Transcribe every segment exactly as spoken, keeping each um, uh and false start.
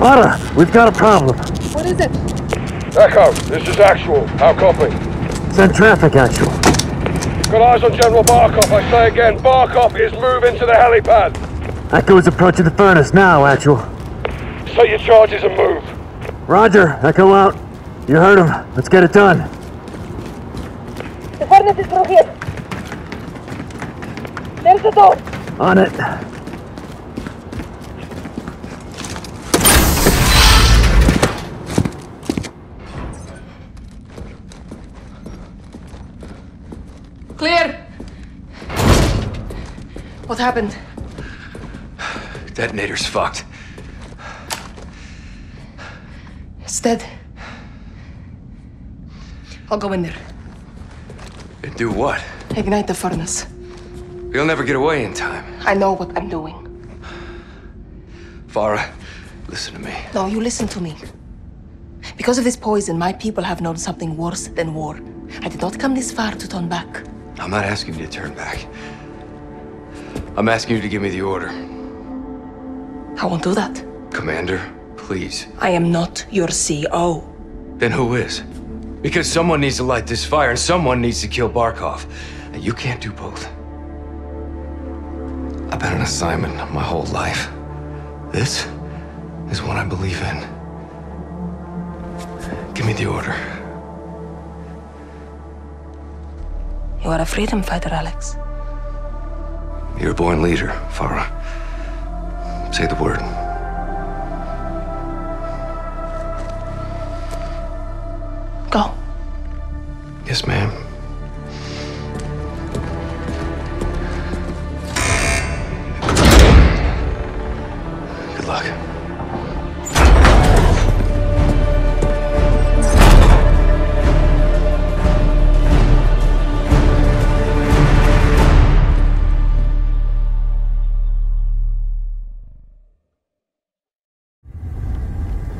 Farah, we've got a problem. What is it? Echo, this is Actual. How copy? Send traffic, Actual. Got eyes on General Barkov. I say again, Barkov is moving to the helipad. Echo is approaching the furnace now, Actual. Set your charges and move. Roger, Echo out. You heard him. Let's get it done. The furnace is through here. There's the door. On it. Clear! What happened? Detonator's fucked. It's dead. I'll go in there. And do what? Ignite the furnace. You'll never get away in time. I know what I'm doing. Farah, listen to me. No, you listen to me. Because of this poison, my people have known something worse than war. I did not come this far to turn back. I'm not asking you to turn back. I'm asking you to give me the order. I won't do that. Commander, please. I am not your C O. Then who is? Because someone needs to light this fire and someone needs to kill Barkov. And you can't do both. I've had an assignment my whole life. This is what I believe in. Give me the order. You are a freedom fighter, Alex. You're a born leader, Farah. Say the word. Go. Yes, ma'am. luck.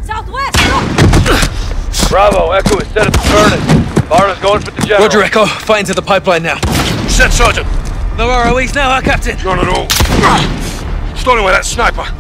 Southwest! Bravo, Echo is set at the furnace. Barnes going for the General. Roger, Echo. Fight into the pipeline now. Set, Sergeant. No R O Es now, huh, Captain? Not at all. Stole away that sniper.